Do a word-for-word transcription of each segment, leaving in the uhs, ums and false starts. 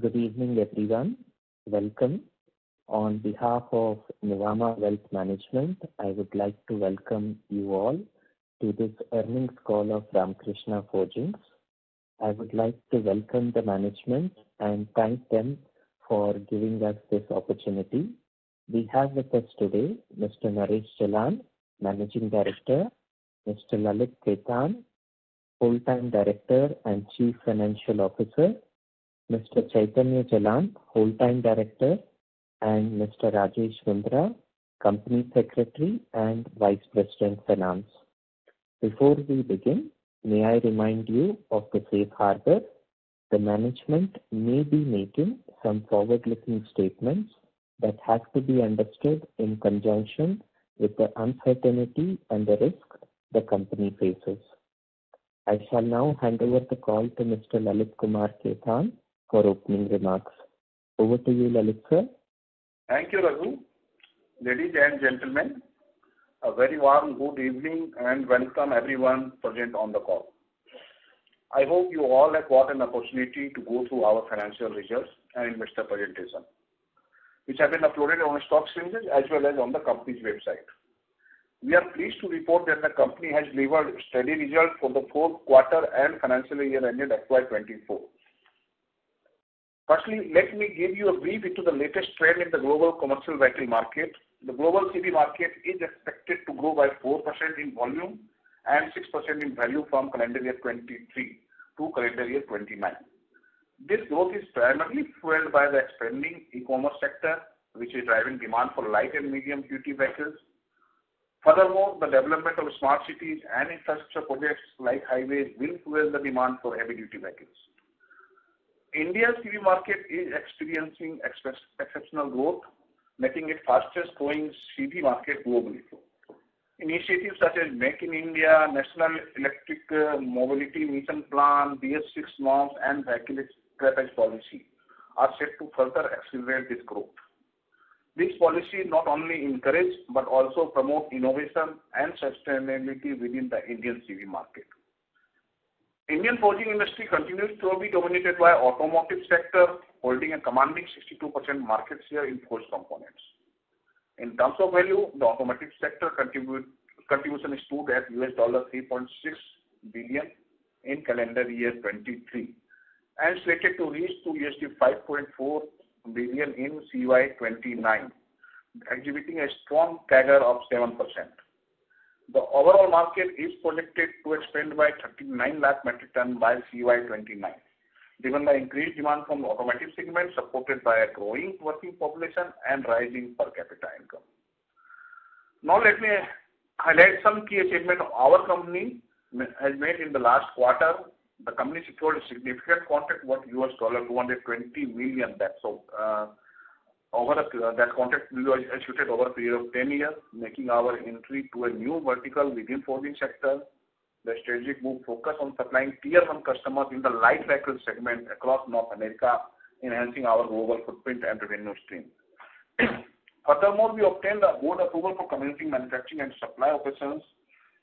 Good evening, everyone. Welcome. On behalf of Nuvama Wealth Management, I would like to welcome you all to this earnings call of Ramkrishna Forgings. I would like to welcome the management and thank them for giving us this opportunity. We have with us today Mister Naresh Jalan, Managing Director, Mister Lalit Ketan, Full-Time Director and Chief Financial Officer, Mister Chaitanya Jalan, Whole-Time Director, and Mister Rajesh Vindra, Company Secretary and Vice President Finance. Before we begin, may I remind you of the safe harbor. The management may be making some forward-looking statements that have to be understood in conjunction with the uncertainty and the risk the company faces. I shall now hand over the call to Mister Lalit Kumar Ketan for opening remarks. Over to you, Lalit sir. Thank you, Raghu. Ladies and gentlemen, a very warm good evening and welcome everyone present on the call. I hope you all have got an opportunity to go through our financial results and investor presentation, which have been uploaded on stock exchanges as well as on the company's website. We are pleased to report that the company has delivered steady results for the fourth quarter and financial year ended F Y twenty-four. Firstly, let me give you a brief into the latest trend in the global commercial vehicle market. The global C V market is expected to grow by four percent in volume and six percent in value from calendar year twenty-three to calendar year twenty-nine. This growth is primarily fueled by the expanding e-commerce sector, which is driving demand for light and medium-duty vehicles. Furthermore, the development of smart cities and infrastructure projects like highways will fuel the demand for heavy-duty vehicles. India's C V market is experiencing exceptional growth, making it fastest growing C V market globally. Initiatives such as Make in India, National Electric Mobility Mission Plan, D S six Norms, and Vehicle Scrappage Policy are set to further accelerate this growth. This policy not only encourages but also promotes innovation and sustainability within the Indian C V market. Indian forging industry continues to be dominated by automotive sector, holding a commanding sixty-two percent market share in forged components. In terms of value, the automotive sector contribution stood at U S dollar three point six billion in calendar year twenty-three and slated to reach to U S D five point four billion in C Y twenty-nine, exhibiting a strong C A G R of seven percent. The overall market is projected to expand by thirty-nine lakh metric ton by C Y twenty-nine, driven by increased demand from the automotive segment, supported by a growing working population and rising per capita income. Now let me highlight some key achievements our company has made in the last quarter. The company secured a significant contract worth U S dollar two hundred twenty million. That's so. Uh, Over a, that contract was executed over a period of ten years, making our entry to a new vertical within forging sector. The strategic move focused on supplying tier one customers in the light vehicle segment across North America, enhancing our global footprint and revenue stream. Furthermore, we obtained the board approval for commencing manufacturing and supply operations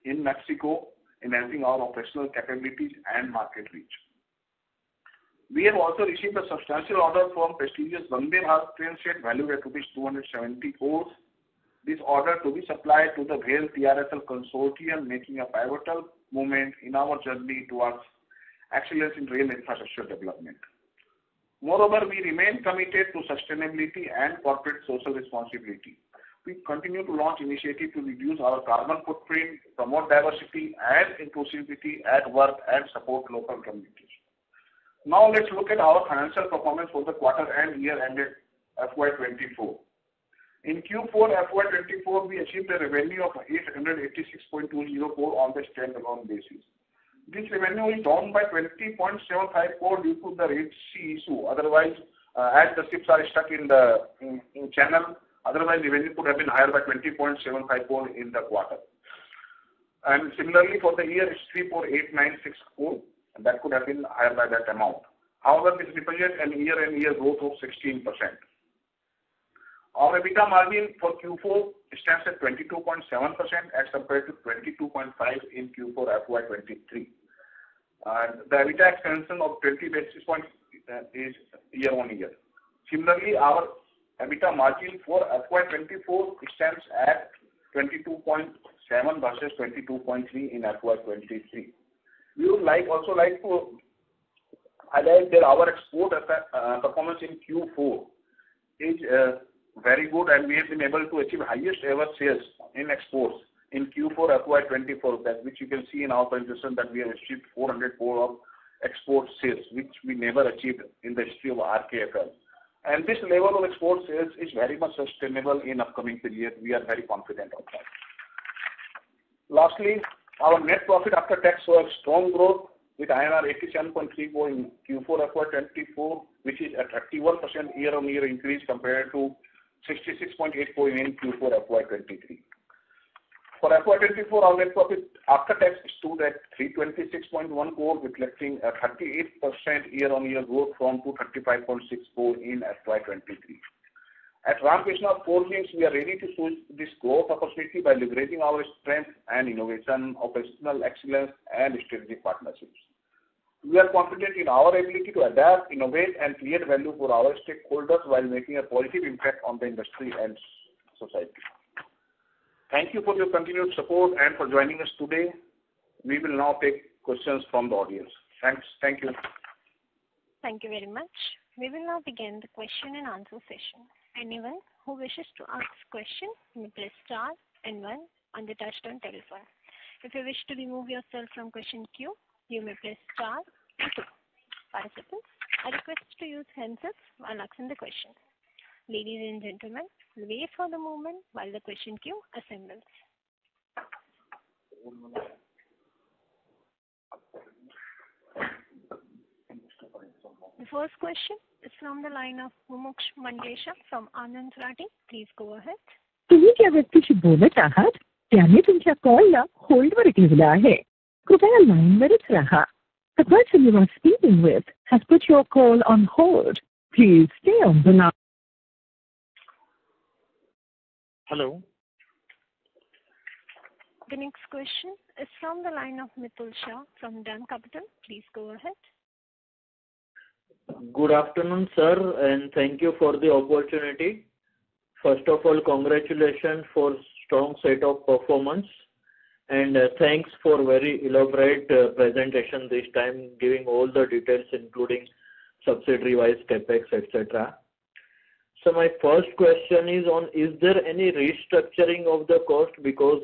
in Mexico, enhancing our operational capabilities and market reach. We have also received a substantial order from prestigious Vande Bharat Trail State Value at two hundred seventy crores. This order to be supplied to the Rail T R F L consortium, making a pivotal moment in our journey towards excellence in rail infrastructure development. Moreover, we remain committed to sustainability and corporate social responsibility. We continue to launch initiatives to reduce our carbon footprint, promote diversity and inclusivity at work, and support local communities. Now let's look at our financial performance for the quarter and year ended F Y twenty-four. In Q four F Y twenty-four, we achieved a revenue of eight hundred eighty-six point two zero crore on the standalone basis. This revenue is down by twenty point seven five crore due to the Red Sea issue. Otherwise, uh, as the ships are stuck in the in, in channel, otherwise revenue could have been higher by twenty point seven five crore in the quarter. And similarly for the year, it's three four eight nine six crore. And that could have been higher by that amount. However, this represents an year-on-year growth of sixteen percent. Our EBITDA margin for Q four stands at twenty-two point seven percent as compared to twenty-two point five percent in Q four F Y twenty-three. Uh, the EBITDA expansion of twenty basis points is year on year. Similarly, our EBITDA margin for F Y twenty-four stands at twenty-two point seven versus twenty-two point three in F Y twenty-three. We would like also like to highlight that our export uh, performance in Q four is uh, very good, and we have been able to achieve highest ever sales in exports in Q four F Y twenty-four, that which you can see in our presentation that we have achieved four hundred crore of export sales, which we never achieved in the history of R K F L. And this level of export sales is very much sustainable in upcoming period. We are very confident of that. Lastly, our net profit after tax saw a strong growth with I N R eighty-seven point three crore in Q four F Y twenty-four, which is a thirty-one percent year-on-year increase compared to sixty-six point eight crore in Q four F Y twenty-three. For F Y twenty-four, our net profit after tax stood at three hundred twenty-six point one crore, reflecting a thirty-eight percent year-on-year growth from two hundred thirty-five point six crore in F Y twenty-three. At Ramkrishna Forgings, we are ready to seize this growth opportunity by leveraging our strength and innovation, operational excellence, and strategic partnerships. We are confident in our ability to adapt, innovate, and create value for our stakeholders while making a positive impact on the industry and society. Thank you for your continued support and for joining us today. We will now take questions from the audience. Thanks. Thank you. Thank you very much. We will now begin the question and answer session. Anyone who wishes to ask question, you may press star and one on the touchdown telephone. If you wish to remove yourself from question queue, you may press star and two. Participants are requested to use handsets while asking the question. Ladies and gentlemen, wait for the moment while the question queue assembles. The first question is from the line of Mumuksh Mandlesha from Anand Rathi. Please go ahead. तुम्ही क्या व्यक्तीशी बोलत आहात? त्याने तुमच्या कॉलला होल्डवर ठेवला आहे. कृपया लाईनवरच राहा. The person you are speaking with has put your call on hold. Please stay on the line. Hello. The next question is from the line of Mitul Shah from Dan Capital. Please go ahead. Good afternoon, sir, and thank you for the opportunity. First of all, congratulations for strong set of performance, and uh, thanks for very elaborate uh, presentation this time, giving all the details including subsidiary-wise capex, et cetera. So my first question is on, is there any restructuring of the cost, because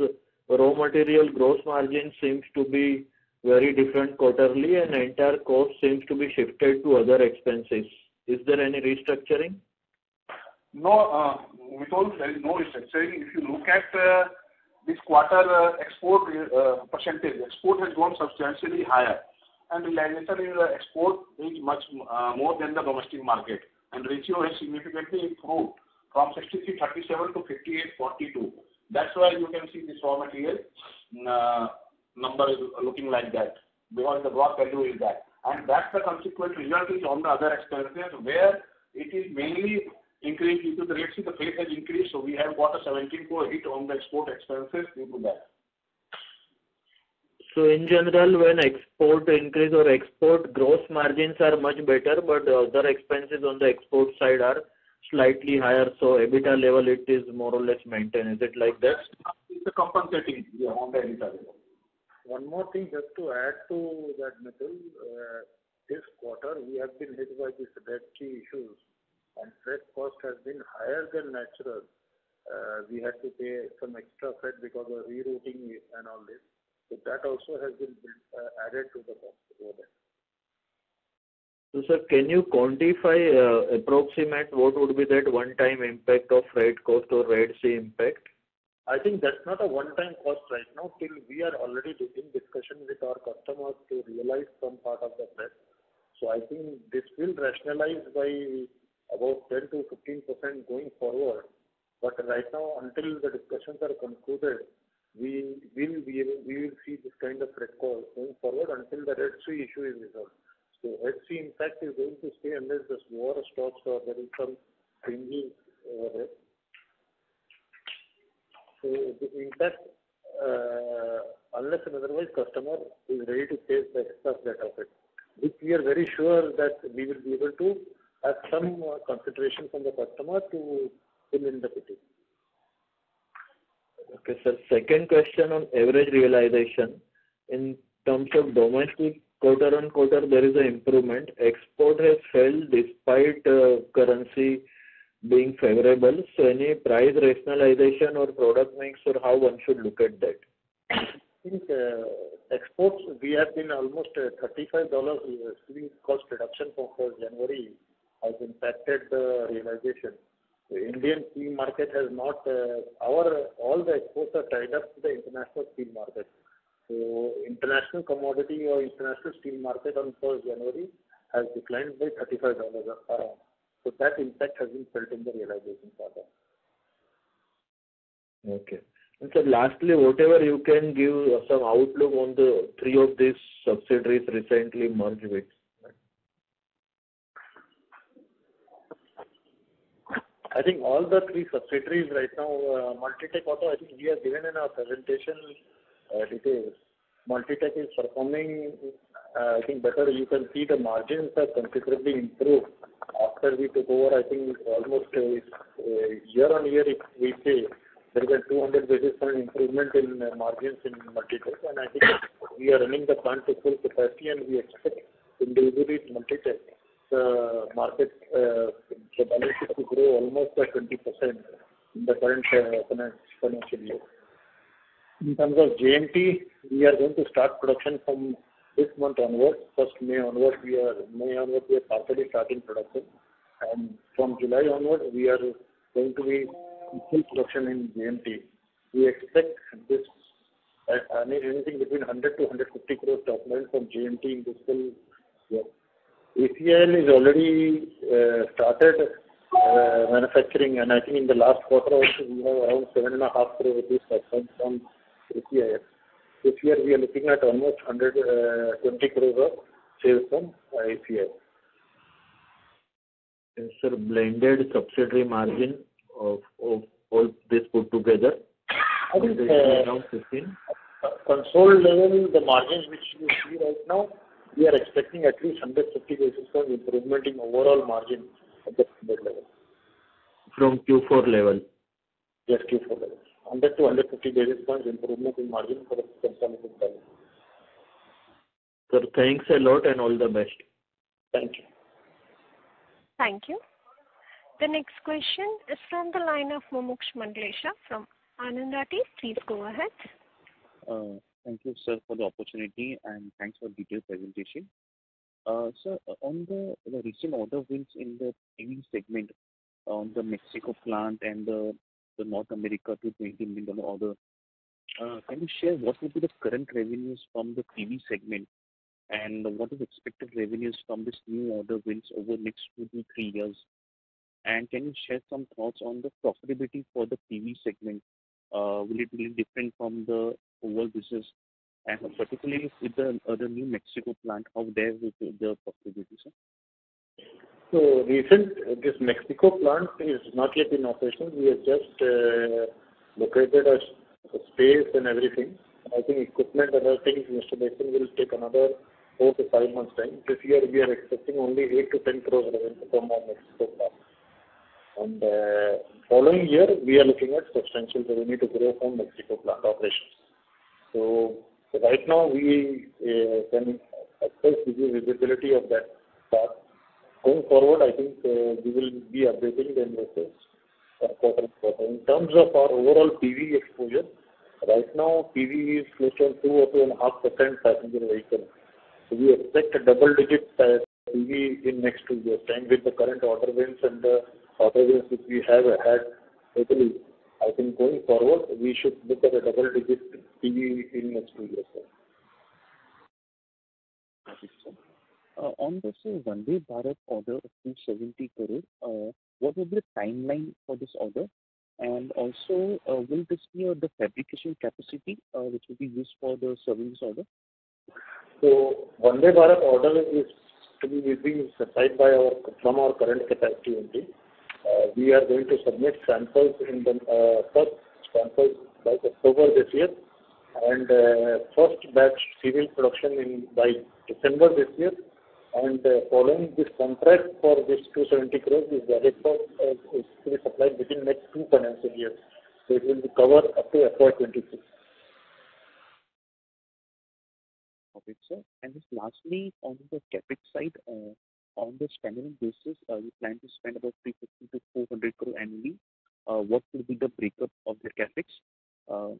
raw material gross margin seems to be very different quarterly and entire cost seems to be shifted to other expenses. Is there any restructuring? No, uh, we told there is no restructuring. If you look at uh, this quarter uh, export uh, percentage, export has gone substantially higher and realization in the export is much uh, more than the domestic market. And ratio has significantly improved from sixty-three thirty-seven to fifty-eight forty-two. That's why you can see this raw material uh, number is looking like that, because the gross value is that. And that's the consequent result is on the other expenses, where it is mainly increased due to the Red Sea, the freight has increased, so we have got a seventeen crore hit on the export expenses due to that. So in general, when export increase or export gross margins are much better, but the other expenses on the export side are slightly higher. So EBITDA level, it is more or less maintained. Is it like that? It's a compensating yeah, on the EBITDA level. One more thing just to add to that, Mitul. Uh, this quarter, we have been hit by these Red Sea issues, and freight cost has been higher than natural. Uh, we had to pay some extra freight because of rerouting and all this. So that also has been uh, added to the cost over there. So, sir, can you quantify, uh, approximate what would be that one-time impact of freight cost or Red Sea impact? I think that's not a one-time cost right now. Till we are already in discussion with our customers to realize some part of the freight. So, I think this will rationalize by about ten to fifteen percent going forward. But right now, until the discussions are concluded, We will be able, we will see this kind of red call going forward until the Red Sea issue is resolved. So Red Sea impact is going to stay unless this war stops or there is some changes over there. So the impact, uh, unless and otherwise, customer is ready to face the extra threat of it. which we are very sure that we will be able to have some uh, consideration from the customer to fill in the fitting. Okay, sir. Second question on average realization. In terms of domestic, quarter on quarter, there is an improvement. Export has fell despite uh, currency being favorable. So, any price rationalization or product mix, or how one should look at that? I think uh, exports, we have been almost uh, thirty-five dollars receiving cost reduction for January has impacted the realization. The Indian steel market has not, uh, our all the exports are tied up to the international steel market. So, international commodity or international steel market on first January has declined by thirty-five dollars around. So, that impact has been felt in the realization for that. Okay. And so, lastly, whatever you can give some outlook on the three of these subsidiaries recently merged with. I think all the three subsidiaries right now, uh, Multitech Auto, I think we have given in our presentation Uh, details. Multitech is performing, uh, I think, better. You can see the margins have considerably improved after we took over. I think almost uh, uh, year on year, if we say there is a two hundred basis point improvement in uh, margins in Multitech, and I think we are running the plant to full capacity, and we expect individually Multitech the market uh, the balance sheet to grow almost by twenty percent in the current uh, financial year. In terms of J N T, we are going to start production from this month onwards. First May onwards, we are May onwards we are partially starting production, and from July onwards, we are going to be full production in J N T. We expect this uh, anything between one hundred to one hundred fifty crores top line from J N T in this full year. A C I L is already uh, started uh, manufacturing, and I think in the last quarter also we have around seven and a half crore rupees top line from A C I L. This year we are looking at almost one hundred twenty crores of sales from A C I L. Yes, sir, blended subsidiary margin of, of all this put together? I think uh, around fifteen. Console level, the margins which you see right now, we are expecting at least one hundred fifty basis point improvement in overall margin at the level. From Q four level? Yes, Q four level. one hundred to one hundred fifty basis points improvement in margin for the consolidated balance. Sir, thanks a lot and all the best. Thank you. Thank you. The next question is from the line of Mumuksh Mandlesha from Anand Rathi. Please go ahead. Uh, thank you, sir, for the opportunity and thanks for the detailed presentation. Uh, sir, on the, the recent order wins in the T V segment on the Mexico plant and the the North America to twenty million dollars order. Uh, can you share what would be the current revenues from the T V segment and what is expected revenues from this new order wins over the next two to three years? And can you share some thoughts on the profitability for the T V segment? Uh, will it be different from the overall business? And particularly with the other new Mexico plant, how there will be the profitability, sir? So, recent, this Mexico plant is not yet in operation. We have just uh, located a space and everything. I think equipment and other things, Mister Basin will take another four to five months time. This year, we are expecting only eight to ten crores revenue from our Mexico plant. And uh, following year, we are looking at substantial revenue to grow from Mexico plant operations. So, so right now, we uh, can assess the visibility of that part. Going forward, I think uh, we will be updating the investors quarter quarter. In terms of our overall P V exposure, right now P V is close to two or two point five percent passenger vehicle. So we expect a double-digit P V in next two years' time with the current order wins and the order wins which we have had lately. I think going forward, we should look at a double-digit P V in next two years' time. Uh, on this uh, Vande Bharat order of two hundred seventy crore, uh, what will be the timeline for this order? And also, uh, will this be uh, the fabrication capacity uh, which will be used for the service order? So, Vande Bharat order is to be being supplied by our from our current capacity only. Uh, we are going to submit samples in the uh, first samples by October this year, and uh, first batch serial production in by December this year. and uh, following this contract for this two hundred seventy crores is valid for uh, is to be supplied within next two financial years. So it will be covered up to F Y twenty-six. Okay, sir. And just lastly, on the capex side, uh, on the standalone basis, uh, you plan to spend about three fifty to four hundred crore annually. Uh, what will be the breakup of the capex? Uh,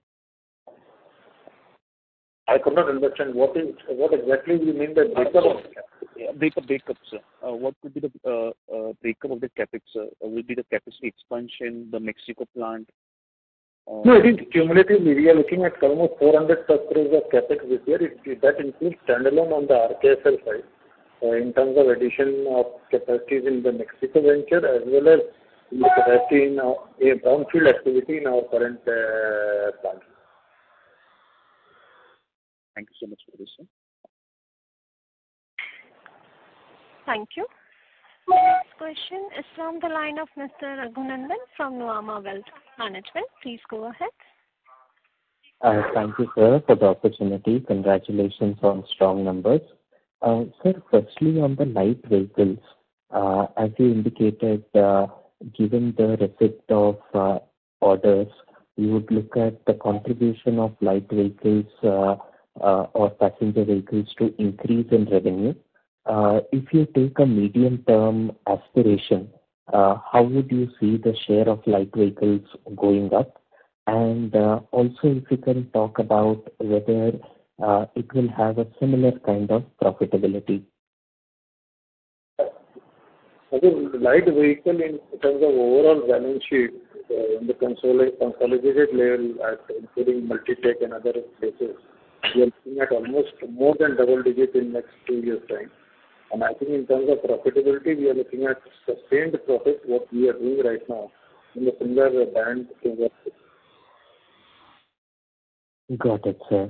I could not understand what is what exactly you mean by breakup. Uh, yeah, breakup, breakup, sir. Uh, what could be the uh, uh, breakup of the capex? Sir? Uh, will be the capacity expansion, the Mexico plant. Uh, no, I think cumulatively we are looking at almost four hundred plus crores of capex this year. It, it, that includes standalone on the R K F L side, uh, in terms of addition of capacities in the Mexico venture as well as in the capacity in our, a brownfield activity in our current uh, plant. Thank you so much for this, sir. Thank you. The next question is from the line of Mister Raghunandan from Nuvama Wealth Management. Please go ahead. Uh, thank you, sir, for the opportunity. Congratulations on strong numbers. Uh, sir, firstly, on the light vehicles, uh, as you indicated, uh, given the receipt of uh, orders, you would look at the contribution of light vehicles uh, Uh, or passenger vehicles to increase in revenue. Uh, if you take a medium-term aspiration, uh, how would you see the share of light vehicles going up? And uh, also, if you can talk about whether uh, it will have a similar kind of profitability. So the light vehicle in terms of overall balance sheet, uh, in the consolidated level, at, including Multitech and other places, we are looking at almost more than double digit in next two years' time. And I think in terms of profitability, we are looking at sustained profit, what we are doing right now, in the similar band. Got it, sir.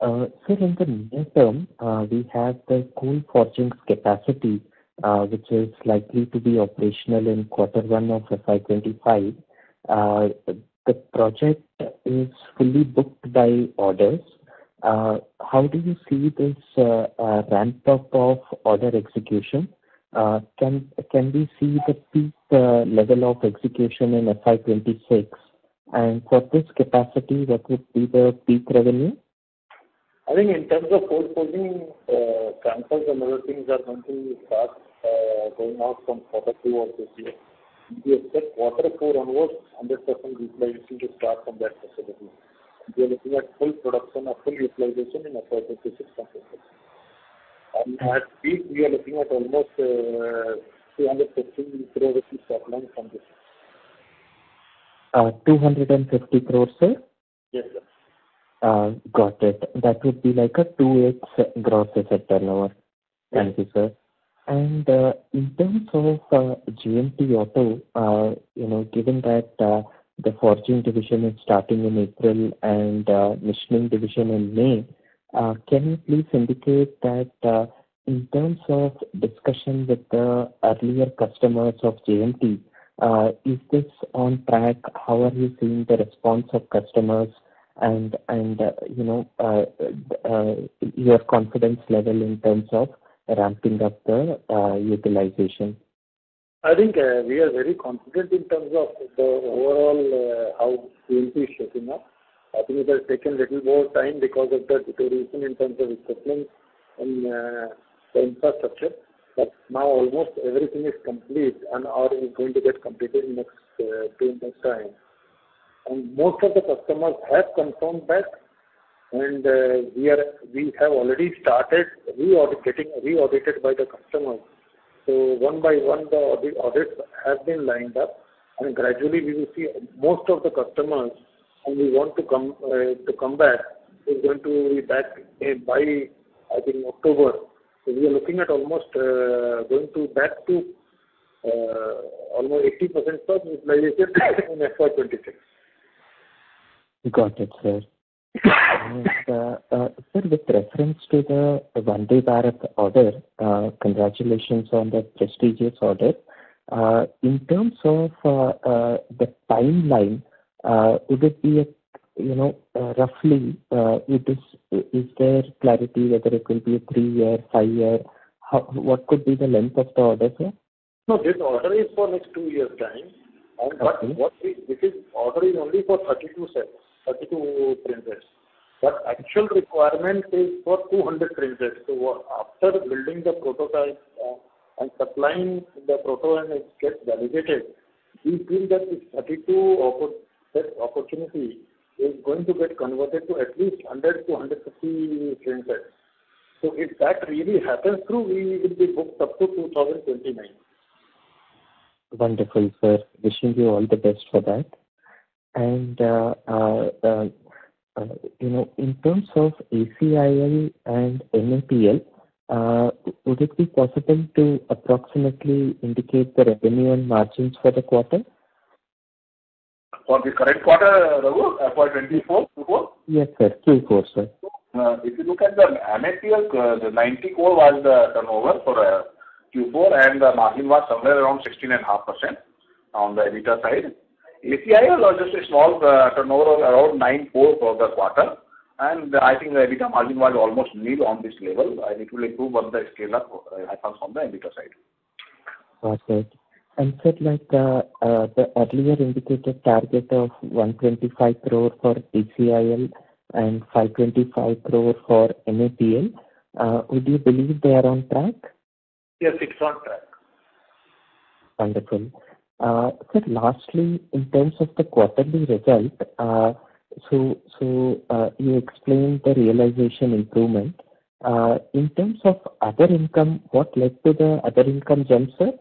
Uh, sir, in the near term, uh, we have the coal forgings capacity, uh, which is likely to be operational in quarter one of F Y twenty-five. Uh, the project is fully booked by orders. Uh, how do you see this uh, uh, ramp-up of order execution? Uh, can can we see the peak uh, level of execution in F Y twenty-six? And for this capacity, what would be the peak revenue? I think in terms of coal forging, uh, samples and other things are going to start uh, going out from quarter two of this year. We expect quarter four onwards, one hundred percent utilization to start from that facility. We are looking at full production or full utilization in F Y twenty-six. And at peak, we are looking at almost uh, two hundred fifty crores top line from this. Uh, two hundred fifty crores, sir? Yes, sir. Uh, got it. That would be like a two X gross asset turnover. Thank you, sir. And uh, in terms of uh, G M T Auto, uh, you know, given that uh, the forging division is starting in April and uh, machining division in May, Uh, can you please indicate that uh, in terms of discussion with the earlier customers of J N T, uh, is this on track? How are you seeing the response of customers and, and uh, you know, uh, uh, your confidence level in terms of ramping up the uh, utilization? I think uh, we are very confident in terms of the overall uh, how G M T is shaping up. I think it has taken a little more time because of the deterioration in terms of equipment and uh, the infrastructure. But now almost everything is complete and or is going to get completed in next uh, two months' time. And most of the customers have confirmed that, and uh, we are we have already started re-audit, getting re-audited by the customers. So one by one, the audit, audits have been lined up, and gradually we will see most of the customers whom we want to come uh, to come back is going to be back uh, by, I think, October. So we are looking at almost uh, going to back to uh, almost eighty percent of utilization in F Y twenty-six. Got it, sir. And, uh, uh, sir, with reference to the Vande Bharat order, uh, congratulations on the prestigious order. Uh, in terms of uh, uh, the timeline, uh, would it be, a, you know, uh, roughly, uh, it is, is there clarity whether it will be a three-year, five-year? How, what could be the length of the order, sir? No, this order is for next two years' time. And but okay. what we, this is order is only for thirty-two sets, thirty-two train sets. But actual requirement is for two hundred train sets. So after building the prototype uh, and supplying the proto and it gets validated, we feel that this thirty-two set opportunity is going to get converted to at least one hundred to one hundred fifty train sets. So if that really happens through, we will be booked up to two thousand twenty-nine. Wonderful, sir. Wishing you all the best for that. And, uh, uh, uh, uh, you know, in terms of A C I L and M A P L, uh, would it be possible to approximately indicate the revenue and margins for the quarter? For the current quarter, Raghu, F Y twenty-four, Q four? Yes, sir. Q four, sir. Uh, if you look at the M A P L, uh, the ninety crore was the turnover for uh, Q four, and the margin was somewhere around sixteen point five percent on the EBITDA side. A C I L was just a small uh, turnover of around nine crore for the quarter, and uh, I think the EBITDA margin was almost nil on this level, and it will improve on the scale up uh, happens on the EBITDA side. Got it. And said like uh, uh, the earlier indicated target of one hundred twenty-five crore for A C I L and five hundred twenty-five crore for M A P L, uh, would you believe they are on track? Yes, it's on track. Wonderful. Uh, sir, lastly, in terms of the quarterly result, uh, so so uh, you explained the realization improvement. Uh, in terms of other income, what led to the other income jump, sir?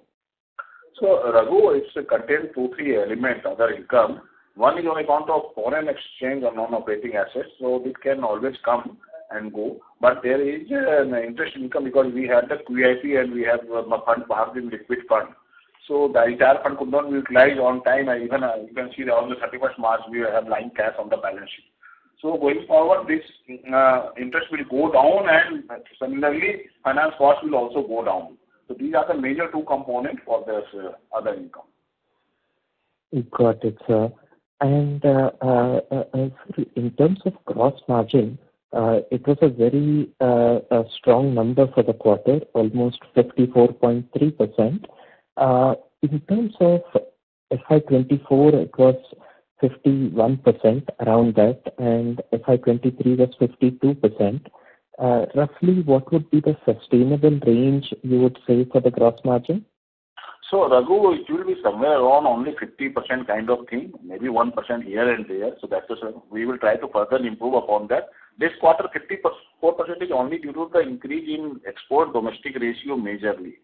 So, Raghu, it's contained two, three elements, other income. One is on account of foreign exchange or non-operating assets, so it can always come and go. But there is an interest income because we have the Q I P and we have a fund, perhaps in liquid fund. So the entire fund could not be utilized on time. And even uh, you can see that on the thirty-first March, we have lying cash on the balance sheet. So going forward, this uh, interest will go down, and similarly, finance costs will also go down. So these are the major two components for this uh, other income. Got it, sir. And uh, uh, uh, in terms of gross margin, uh, it was a very uh, a strong number for the quarter, almost fifty-four point three percent. Uh, in terms of F Y twenty-four, it was fifty-one percent around that, and F Y twenty-three was fifty-two percent. Uh, roughly, what would be the sustainable range you would say for the gross margin? So, Raghu, it will be somewhere around only fifty percent kind of thing, maybe one percent here and there. So, that's the, we will try to further improve upon that. This quarter, fifty-four percent is only due to the increase in export-domestic ratio majorly.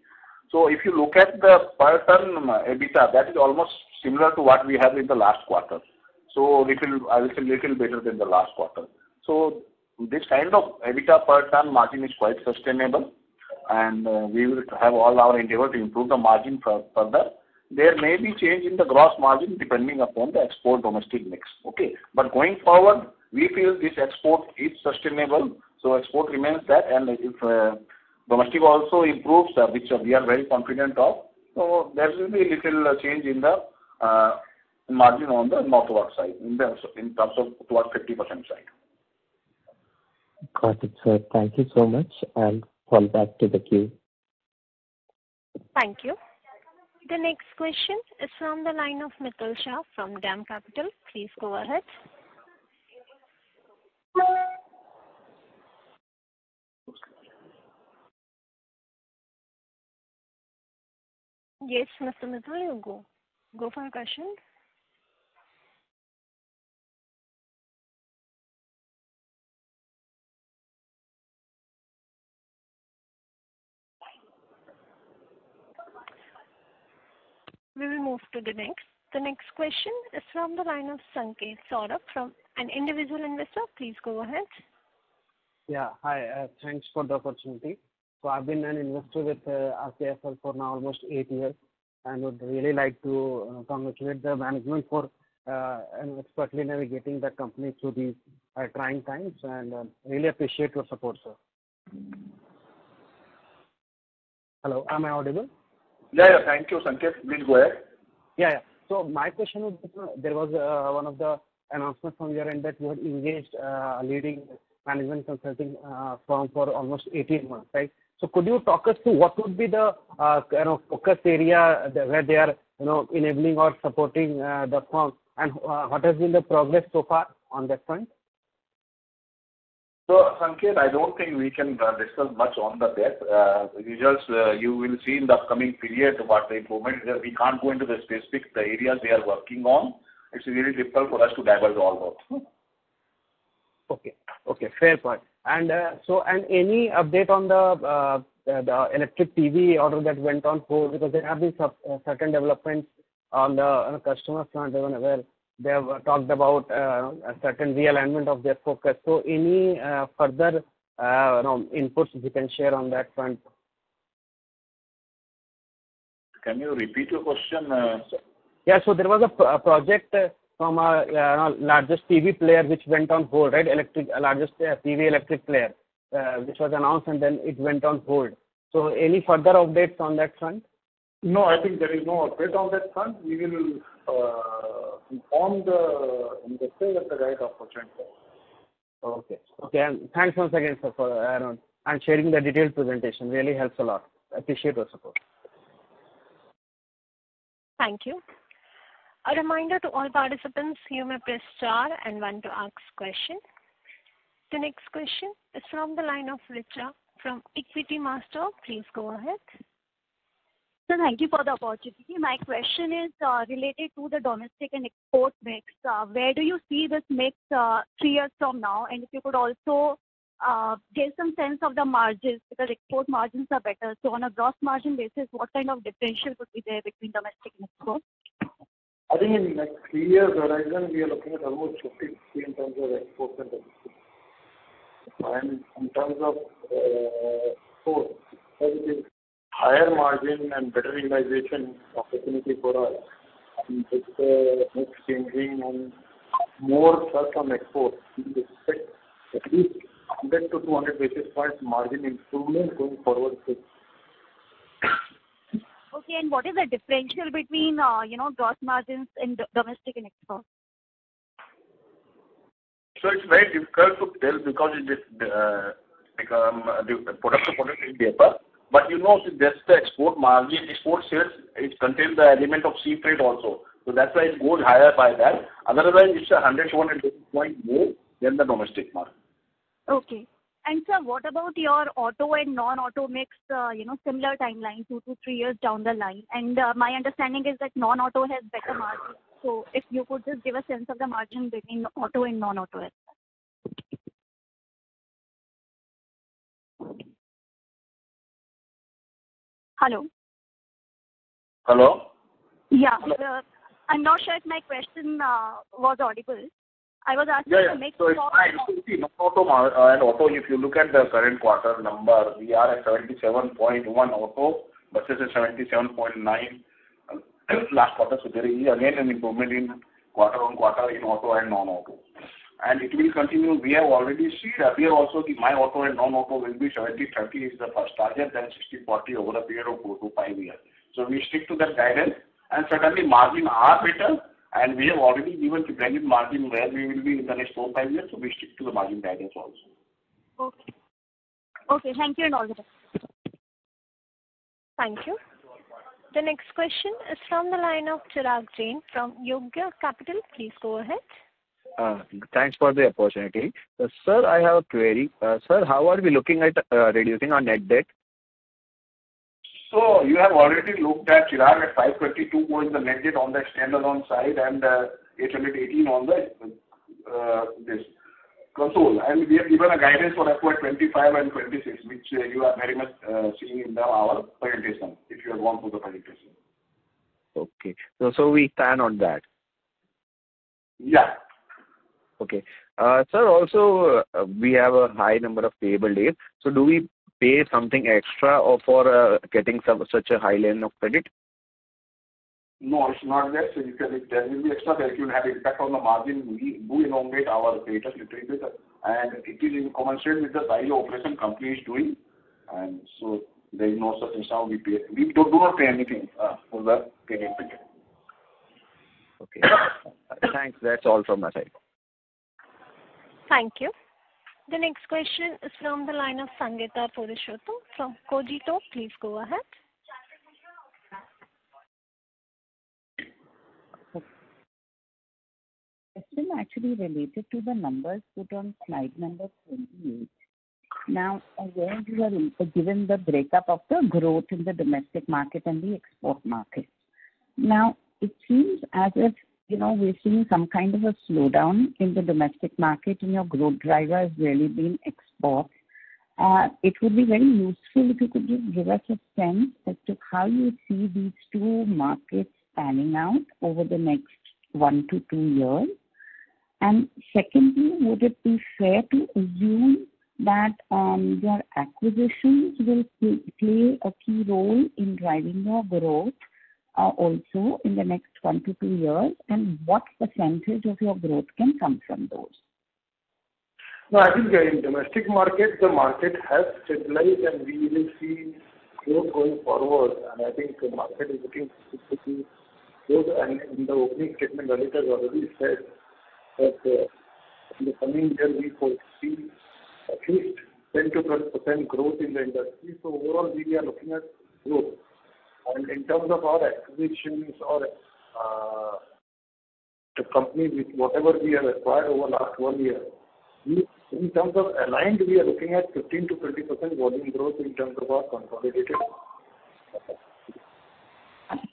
So, if you look at the per ton EBITDA, that is almost similar to what we have in the last quarter. So, little, I will say little better than the last quarter. So, this kind of EBITDA per ton margin is quite sustainable. And uh, we will have all our endeavor to improve the margin further. There may be change in the gross margin depending upon the export-domestic mix. Okay, but going forward, we feel this export is sustainable. So export remains that, and if uh, domestic also improves, uh, which uh, we are very confident of, so there will be little uh, change in the uh, margin on the northward side, in the in terms of towards fifty percent side. Got it, sir. Thank you so much. I'll fall back to the queue. Thank you. The next question is from the line of Mitul Shah from Dan Capital. Please go ahead. Yes, Mister Mitul, you go. Go for a question. We will move to the next. The next question is from the line of Sanket Saurabh from an individual investor. Please go ahead. Yeah, hi. Uh, thanks for the opportunity. So I've been an investor with uh, R K F L for now almost eight years, and would really like to uh, congratulate the management for uh, and expertly navigating the company through these uh, trying times, and uh, really appreciate your support, sir. Hello, am I audible? Yeah, yeah, thank you, Sanket. Please go ahead. Yeah, yeah. So my question was, uh, there was uh, one of the announcements from your end that you had engaged uh, a leading management consulting uh, firm for almost eighteen months, right? So could you talk us to what would be the uh, you know, focus area where they are you know enabling or supporting uh, the firm, and uh, what has been the progress so far on that front? So, Sanket, I don't think we can uh, discuss much on the debt. Uh, results, uh, you will see in the upcoming period what the improvement is. We can't go into the specific the areas they are working on. It's really difficult for us to divulge all those. Okay, okay, fair point. And uh, so, and any update on the uh, the electric T V order that went on hold, because there have been sub, uh, certain developments on the, on the customer front where they have talked about uh, a certain realignment of their focus. So, any uh, further uh, you know, inputs you can share on that front? Can you repeat your question? Uh, yeah, so there was a, a project from a uh, largest T V player which went on hold, right? Electric, largest T V electric player, uh, which was announced and then it went on hold. So, any further updates on that front? No, I think there is no update on that front. We will uh, inform the investor at the right opportunity. Okay. Okay. And thanks once again, sir, for uh, and sharing the detailed presentation. Really helps a lot. I appreciate your support. Thank you. A reminder to all participants, you may press star and one to ask question. The next question is from the line of Richa from Equity Master. Please go ahead. So thank you for the opportunity. My question is uh, related to the domestic and export mix. Uh, where do you see this mix uh, three years from now? And if you could also uh, give some sense of the margins, because export margins are better. So on a gross margin basis, what kind of differential would be there between domestic and export? I think in the next three years horizon, we are looking at almost fifty percent in terms of exports and domestic. And in terms of exports, uh, everything. Higher margin and better realization opportunity for us, and with the mix changing and more thrust on export, we expect at least one hundred to two hundred basis points margin improvement going forward. Okay, and what is the differential between uh, you know gross margins in do domestic and export? So it's very difficult to tell because it is uh, become the product to product is paper. But you know, that's the export margin, export sales, it contains the element of sea freight also. So that's why it goes higher by that. Otherwise, it's a one hundred to one hundred basis point more than the domestic market. Okay. And sir, what about your auto and non-auto mix, uh, you know, similar timeline, two to three years down the line? And uh, my understanding is that non-auto has better margin. So if you could just give a sense of the margin between auto and non-auto as well. Hello. Hello. Yeah, Hello. Uh, I'm not sure if my question uh, was audible. I was asking yeah, yeah. to make so sure. So see, non-auto and auto, if you look at the current quarter number, we are at seventy-seven point one auto versus seventy-seven point nine last quarter. So there is again an improvement in quarter on quarter in auto and non-auto. And it will continue. We have already seen earlier also that my auto and non-auto will be seventy thirty is the first target, then sixty forty over a period of four to five years. So we stick to that guidance, and certainly margin are better, and we have already given the blended margin where we will be in the next four to five years, so we stick to the margin guidance also. Okay. Okay, thank you and all the best. Thank you. The next question is from the line of Chirag Jain from Yogya Capital. Please go ahead. Uh, thanks for the opportunity. Uh, sir, I have a query. Uh, sir, how are we looking at uh, reducing our net debt? So, you have already looked at Chirag at five twenty-two was the net debt on the standalone side and uh, eight eighteen on the uh, this console. And we have given a guidance for F Y twenty-five and twenty-six, which uh, you are very much uh, seeing in the, our presentation, if you have gone through the presentation. Okay. So, so we stand on that? Yeah. Okay. Uh, sir, also, uh, we have a high number of payable days. So, do we pay something extra or for uh, getting some, such a high line of credit? No, it's not that. So, you can, if there will be extra that will have impact on the margin. We do elongate our creditors a little bit, and it is in commensurate with the size of operation company is doing. And so, there is no such thing. We pay. We do, do not pay anything uh, for the credit period. Okay. Thanks. That's all from my side. Thank you. The next question is from the line of Sangeeta Purushottam from Cogito. Please go ahead. Question actually related to the numbers put on slide number twenty-eight. Now, where you are given the breakup of the growth in the domestic market and the export market. Now, it seems as if, you know, we're seeing some kind of a slowdown in the domestic market and your growth driver has really been export. Uh, it would be very useful if you could just give us a sense as to how you see these two markets panning out over the next one to two years. And secondly, would it be fair to assume that um, your acquisitions will play a key role in driving your growth uh, also in the next one to two years, and what percentage of your growth can come from those? No, I think in domestic market, the market has stabilized and we will see growth going forward, and I think the market is looking pretty good, and in the opening statement, Lalit has already said that uh, in the coming year, we foresee at least ten to twelve percent growth in the industry. So overall, we are looking at growth. And in terms of our acquisitions or uh, the company, with whatever we have acquired over last one year, we, in terms of aligned, we are looking at fifteen to twenty percent volume growth in terms of our consolidated.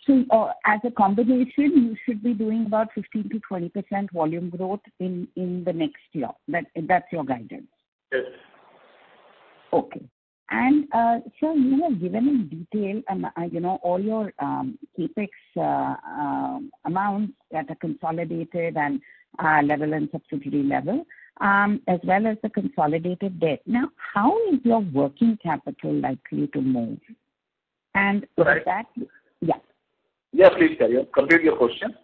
So, uh, as a combination, you should be doing about fifteen to twenty percent volume growth in, in the next year. That That's your guidance. Yes. Okay. And uh, so you have given in detail, um, uh, you know, all your um, capex uh, uh, amounts that are consolidated and uh, level and subsidiary level, um, as well as the consolidated debt. Now, how is your working capital likely to move? And right. that, yeah. Yeah, please carry on. Complete your question.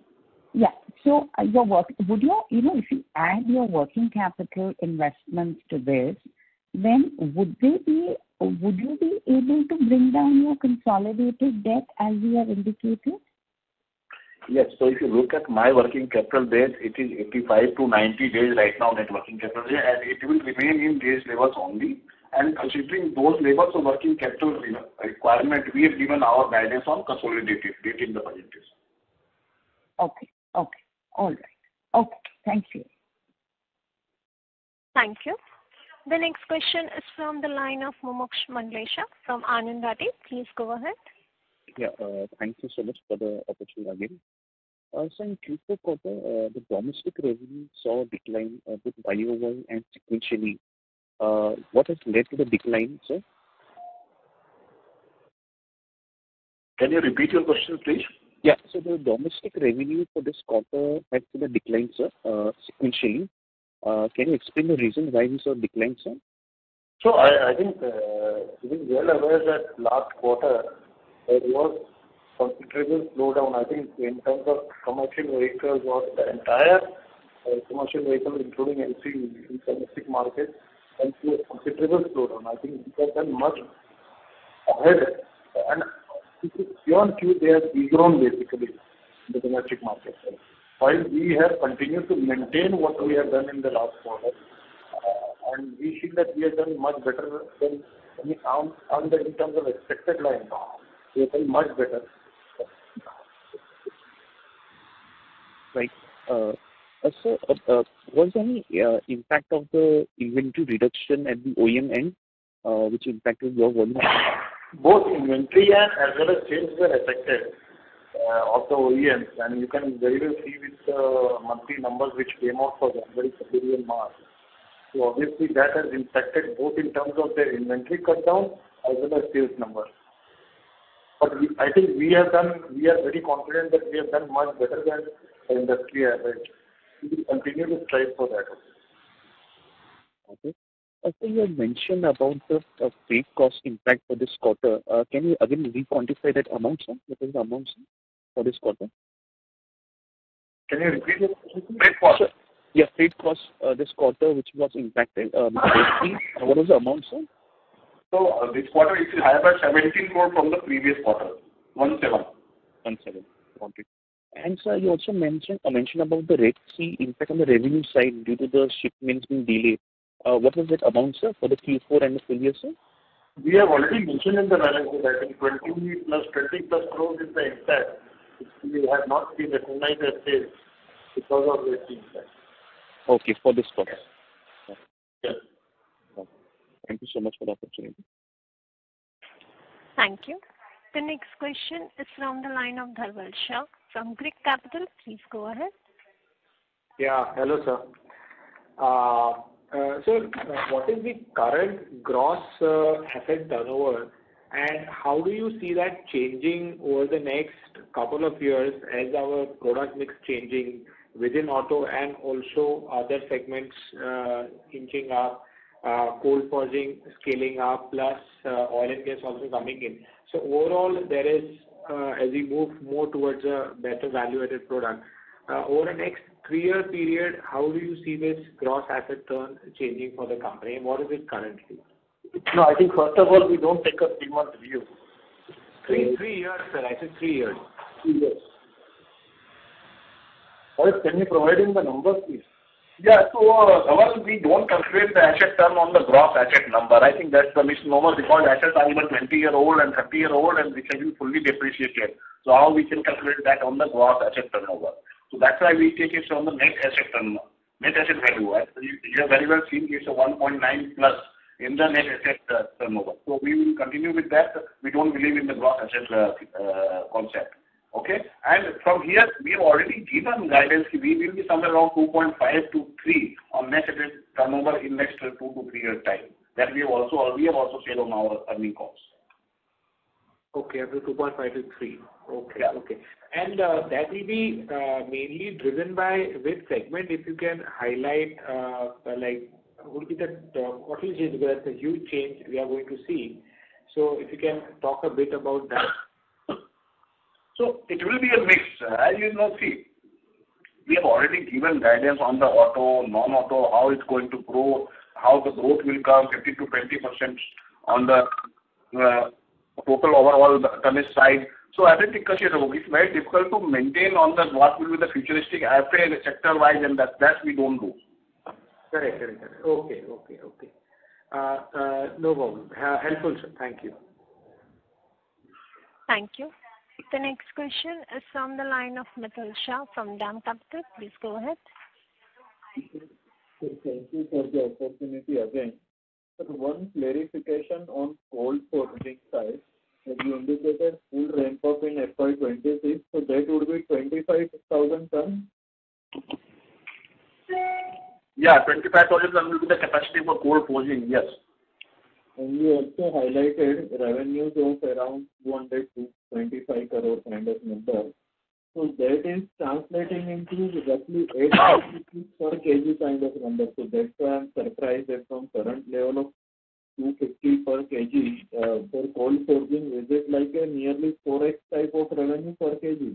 Yeah. So uh, your work, would your, you know, if you add your working capital investments to this, then would they be, would you be able to bring down your consolidated debt as you have indicated? Yes. So if you look at my working capital days, it is eighty-five to ninety days right now, net working capital days, and it will remain in days levels only. And considering those levels of working capital requirement, we have given our guidance on consolidated debt in the presentation. Okay. Okay. All right. Okay. Thank you. Thank you. The next question is from the line of Mumuksh Mandlesha from Anand Rathi. Please go ahead. Yeah. Uh, thank you so much for the opportunity again. Uh, so in Q four quarter, uh, the domestic revenue saw a decline uh, both Y O Y and sequentially. Uh, what has led to the decline, sir? Can you repeat your question, please? Yeah, so the domestic revenue for this quarter has seen a decline, sir, uh, sequentially. Uh, can you explain the reason why we saw a decline, sir? So I, I think uh, we are well aware that last quarter there was considerable slowdown. I think in terms of commercial vehicles or the entire uh, commercial vehicle, including M C V in domestic market, and to a considerable slowdown. I think we have done much ahead, and beyond Q, they have regrown basically in the domestic market. While we have continued to maintain what we have done in the last quarter, uh, and we feel that we have done much better than any on, on the in terms of expected line. We have done much better. Right. Uh, Uh, so, uh, uh, was there any uh, impact of the inventory reduction at the O E M end, uh, which impacted your volume? Both inventory and as well as sales were affected uh, of the O E Ms, and you can very well see with the uh, monthly numbers which came out for January, February, and March. So, obviously, that has impacted both in terms of their inventory cut down as well as sales numbers. But we, I think we have done. We are very confident that we have done much better than the industry average. We will continue to strive for that. Okay. I think you had mentioned about the uh, freight cost impact for this quarter. Uh, can you again re-quantify that amount, sir? What is the amount, sir, for this quarter? Can you repeat it? Freight cost. Sure. Yeah, freight cost uh, this quarter, which was impacted. Um, what was the amount, sir? So, uh, this quarter, it is higher by seventeen crore from the previous quarter. one seven. one seven. Okay. And sir, you also mentioned uh, mentioned about the Red Sea impact on the revenue side due to the shipments being delayed. Uh, what was it amount, sir, for the Q four and the full year, sir? We have already mentioned in the balance sheet, I think twenty plus twenty plus crores is the impact, which we have not been recognized as sales because of the impact. Okay, for this quarter. Yes. Yes. Yes. Thank you so much for the opportunity. Thank you. The next question is from the line of Dharval Shah from Greek Capital. Please go ahead. Yeah, hello, sir. Uh, Uh, so, uh, what is the current gross uh, asset turnover, and how do you see that changing over the next couple of years as our product mix changing within auto and also other segments uh, inching up, uh, coal forging scaling up, plus uh, oil and gas also coming in? So, overall, there is, uh, as we move more towards a better value-added product, uh, over the next three-year period, how do you see this gross asset turn changing for the company, and what is it currently? No, I think first of all, we don't take a three-month view. Three, three years, sir. I said three years. Three years. Or can you provide in the numbers, please? Yeah. So, uh, we don't calculate the asset turn on the gross asset number. I think that's the misnomer, because assets are even twenty-year-old and thirty-year-old, and which have been fully depreciated. So, how we can calculate that on the gross asset turnover? So that's why we take it from the net asset turn, net asset value. You, you have very well seen it's a one point nine plus in the net asset uh, turnover. So we will continue with that. We don't believe in the gross asset uh, uh, concept. Okay. And from here, we have already given guidance. We will be somewhere around two point five to three on net asset turnover in next two to three years time. That we have also we have also said on our earning calls. Okay, up to two point five to three. Okay, yeah. Okay. And uh, that will be uh, mainly driven by which segment, if you can highlight, uh, like, would be the, uh, what will change, because that's a huge change we are going to see. So, if you can talk a bit about that. So, it will be a mix. As you know, see, we have already given guidance on the auto, non-auto, how it's going to grow, how the growth will come, fifteen to twenty percent on the uh, total overall tonnage side. So as a discussion, it's very difficult to maintain on the what will be the futuristic airfare sector wise, and that that we don't do. Correct, correct, correct. Okay, okay, okay. Uh, uh, no problem. Uh, helpful, sir. Thank you. Thank you. The next question is from the line of Mitul Shah from Dan Capital. Please go ahead. Thank you for the opportunity again. But one clarification on coal forging side, as you indicated full ramp up in F Y twenty-six, so that would be twenty-five thousand tons? Yeah, twenty-five thousand tons will be the capacity for coal forging, yes. And you also highlighted revenues of around two hundred to twenty-five crore kind of number. So that is translating into roughly eight fifty per kg kind of number. So that's why I'm surprised that from current level of two fifty per kg uh, for coal forging, is it like a nearly four x type of revenue per kg?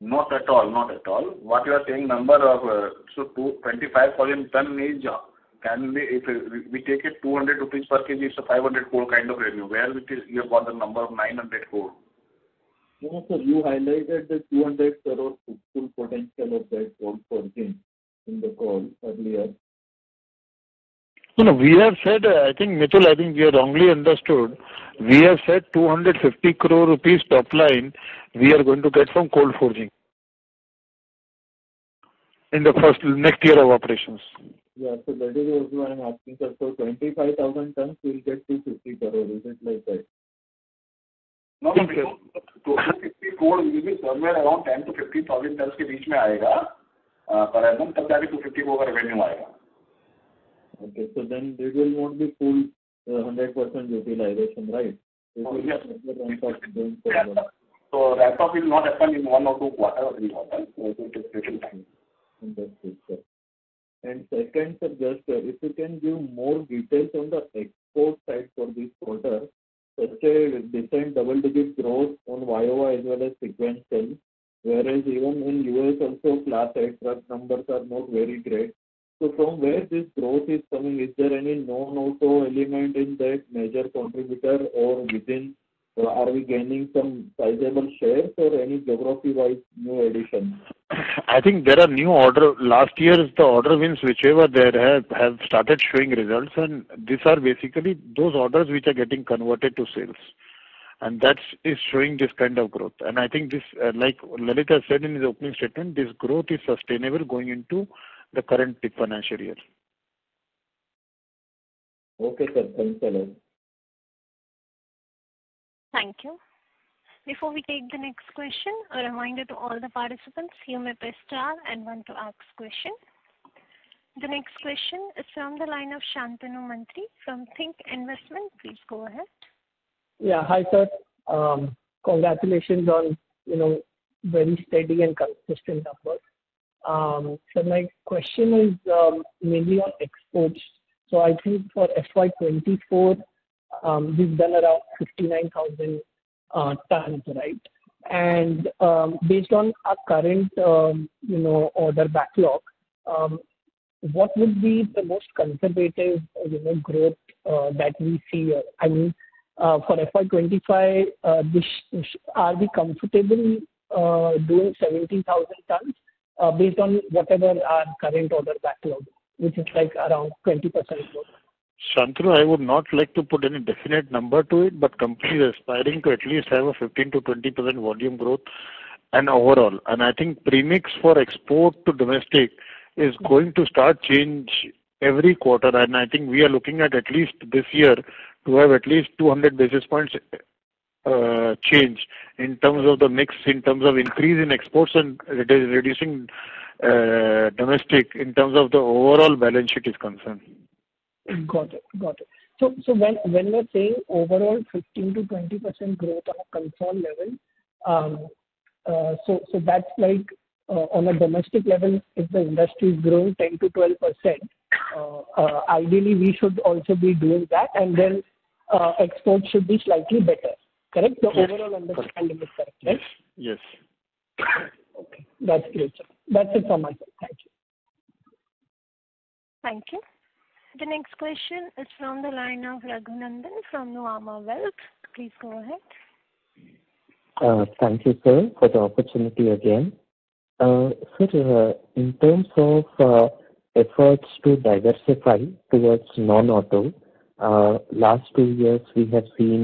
Not at all, not at all. What you are saying, number of uh, so twenty-five thousand ton is uh, can be, if uh, we take it two hundred rupees per kg, it's a five hundred crore kind of revenue. Where it is, you have got the number of nine hundred crore. No, sir, you highlighted the two hundred crore full potential of that coal forging in the call earlier. No, no, we have said, uh, I think, Mitul, I think we are wrongly understood. We have said two hundred fifty crore rupees top line we are going to get from coal forging in the first next year of operations. Yeah, so that is also I'm asking, sir. So twenty-five thousand tons will get two hundred fifty crore, is it like that? No, no, two hundred fifty crore will be somewhere around ten to fifteen thousand tons ke beech mein aayega uh, per annum, tab jaake two hundred fifty crore ka revenue aayega. Okay, so then it will not be full uh, one hundred percent utilization, right? It oh, will yes. Ramp up going forward. So ramp up will not happen in one or two quarters or three quarters. So it will take little time. Understood, sir. And second, sir, just uh, if you can give more details on the export side for this quarter, such a decent double-digit growth on Y O Y as well as sequential, whereas even in U S also class eight truck numbers are not very great. So from where this growth is coming, is there any non-auto element in that major contributor or within So are we gaining some sizable shares or any geography-wise new additions? I think there are new order. Last year's the order wins, whichever there have, have started showing results, and these are basically those orders which are getting converted to sales. And that is showing this kind of growth. And I think this, uh, like Lalit has said in his opening statement, this growth is sustainable going into the current financial year. Okay, sir. Thanks a lot. Thank you. Before we take the next question, a reminder to all the participants, you may press star and one to ask question. The next question is from the line of Shantanu Mantri from Think Investment. Please go ahead. Yeah, hi sir. Um, congratulations on you know very steady and consistent numbers. Um, so my question is um, mainly on exports. So I think for F Y twenty-four, um, we've done around fifty-nine thousand uh, tons, right? And um, based on our current um, you know order backlog, um, what would be the most conservative you know growth uh, that we see? I mean. Uh, for F Y twenty-five, uh, are we comfortable uh, doing seventy thousand tons uh, based on whatever our current order backlog, which is like around twenty percent growth? Shantanu, I would not like to put any definite number to it, but company is aspiring to at least have a fifteen to twenty percent volume growth and overall. And I think premix for export to domestic is going to start change every quarter, and I think we are looking at at least this year to have at least two hundred basis points uh, change in terms of the mix, in terms of increase in exports and reducing uh, domestic in terms of the overall balance sheet is concerned. Got it, got it. So, so when, when we're saying overall fifteen to twenty percent growth on a consol level, um, uh, so, so that's like Uh, on a domestic level, if the industry is growing ten to twelve percent, uh, uh, ideally we should also be doing that, and then uh, exports should be slightly better. Correct? The yes. Overall understanding is correct, right? Yes. Yes. Okay. That's great, sir. That's it from my side. Thank you. Thank you. The next question is from the line of Raghunandan from Nuvama Wealth. Please go ahead. Uh, thank you, sir, for the opportunity again. Uh, sir, uh, in terms of uh, efforts to diversify towards non-auto, uh, last two years we have seen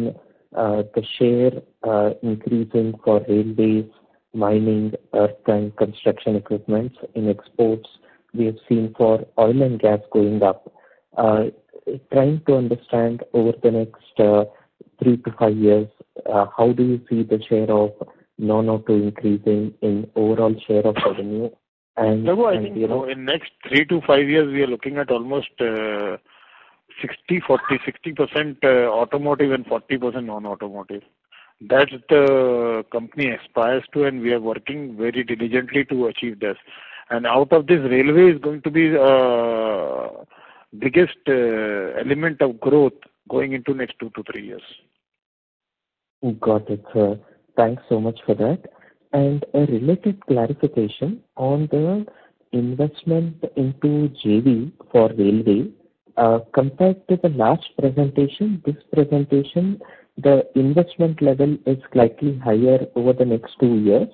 uh, the share uh, increasing for railways, mining, earth and construction equipment. In exports, we have seen for oil and gas going up. Uh, trying to understand over the next uh, three to five years, uh, how do you see the share of non-auto increasing in overall share of revenue? And, no, I and think you know, in next three to five years, we are looking at almost uh, sixty, forty, sixty percent uh, automotive and forty percent non-automotive. That's the company aspires to, and we are working very diligently to achieve this. And out of this, railway is going to be the uh, biggest uh, element of growth going into next two to three years. Got it, sir. Thanks so much for that. And a related clarification on the investment into J V for railway. Uh, compared to the last presentation, this presentation, the investment level is slightly higher over the next two years.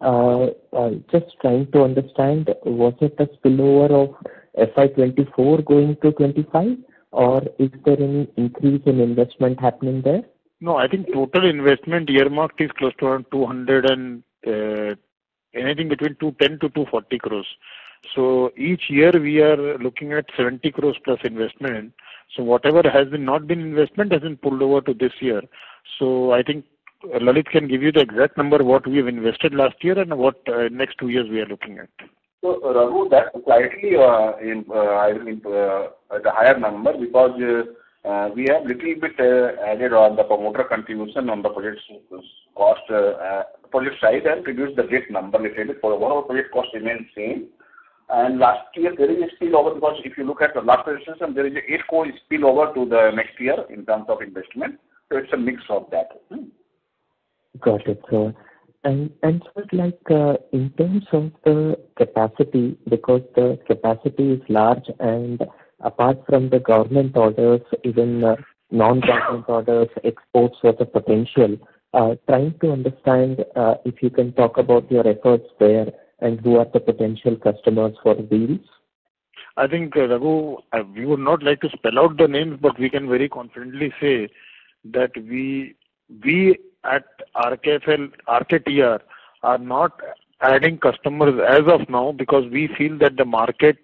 Uh, uh, just trying to understand, was it a spillover of F Y twenty-four going to twenty-five, or is there any increase in investment happening there? No, I think total investment earmarked is close to around two hundred and uh, anything between two ten to two forty crores. So each year we are looking at seventy crores plus investment. So whatever has been not been investment has been pulled over to this year. So I think Lalit can give you the exact number what we have invested last year and what uh, next two years we are looking at. So Raghu, that's slightly uh, in, uh, I mean, uh, at a higher number because Uh, Uh, we have little bit uh, added on the promoter contribution on the project cost, uh, uh, project size, and reduced the debt number little bit. For overall project cost remains same. And last year there is a spillover because if you look at the last presentation, there is a eight crore spillover to the next year in terms of investment. So it's a mix of that. Hmm. Got it, sir. And and so like uh, in terms of the capacity, because the capacity is large and apart from the government orders, even uh, non-government orders, exports as a potential. Uh, trying to understand uh, if you can talk about your efforts there and who are the potential customers for deals. I think, uh, Raghu, uh, we would not like to spell out the names, but we can very confidently say that we we at R K F L, R K T R are not adding customers as of now because we feel that the market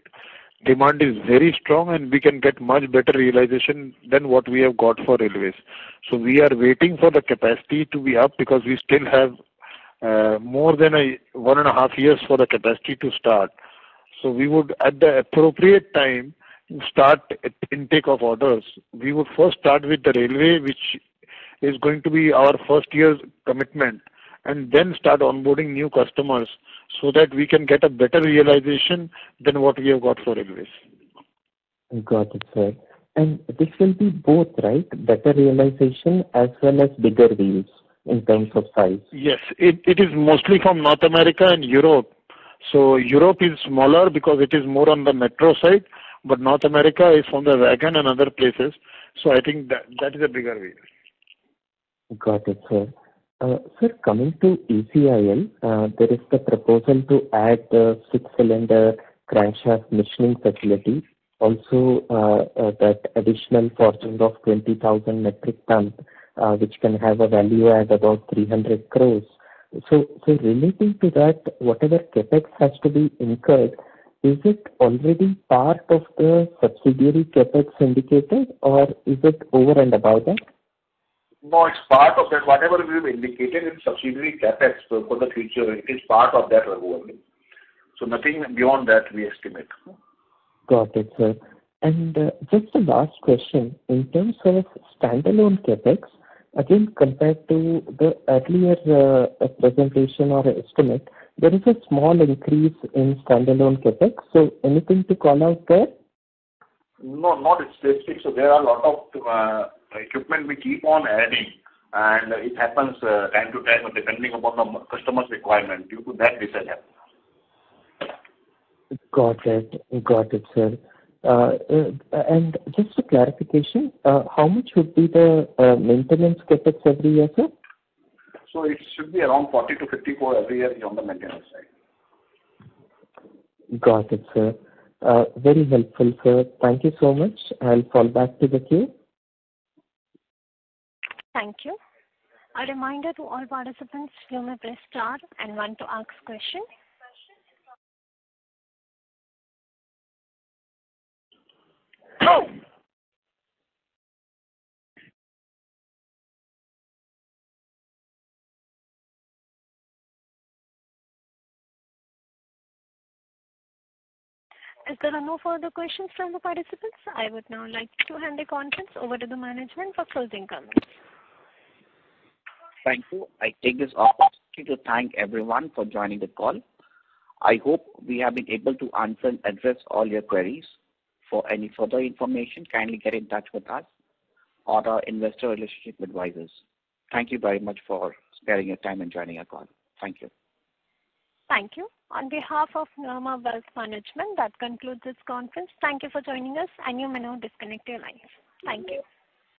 demand is very strong and we can get much better realization than what we have got for railways. So we are waiting for the capacity to be up because we still have uh, more than a one and a half years for the capacity to start. So we would, at the appropriate time, start intake of orders. We would first start with the railway, which is going to be our first year's commitment, and then start onboarding new customers so that we can get a better realization than what we have got for railways. Got it, sir. And this will be both, right? Better realization as well as bigger wheels in terms of size. Yes, it, it is mostly from North America and Europe. So Europe is smaller because it is more on the metro side, but North America is from the wagon and other places. So I think that, that is a bigger wheel. Got it, sir. Uh, sir, coming to A C I L, uh, there is the proposal to add the six-cylinder crankshaft machining facility, also uh, uh, that additional fortune of twenty thousand metric tons, uh, which can have a value at about three hundred crores. So, so relating to that, whatever capex has to be incurred, is it already part of the subsidiary capex indicated, or is it over and above that? No, it's part of that. Whatever we've indicated in subsidiary capex for the future, it is part of that only. So nothing beyond that we estimate. Got it, sir. And uh, just the last question, in terms of standalone capex, again compared to the earlier uh, presentation or estimate, there is a small increase in standalone capex. So anything to call out there? No, not specific. So there are a lot of Uh, equipment we keep on adding, and it happens uh, time to time depending upon the customer's requirement. Due to that, this has happened. Got it. Got it, sir. Uh, and just a clarification, uh, how much would be the uh, maintenance capex every year, sir? So it should be around forty to fifty crore every year on the maintenance side. Got it, sir. Uh, very helpful, sir. Thank you so much. I'll fall back to the queue. Thank you. A reminder to all participants, you may press star and one to ask questions. Oh. As there are no further questions from the participants, I would now like to hand the conference over to the management for closing comments. Thank you. I take this opportunity to thank everyone for joining the call. I hope we have been able to answer and address all your queries. For any further information, kindly get in touch with us or our investor relationship advisors. Thank you very much for sparing your time and joining our call. Thank you. Thank you. On behalf of Nuvama Wealth Management, that concludes this conference. Thank you for joining us, and you may now disconnect your lines. Thank you.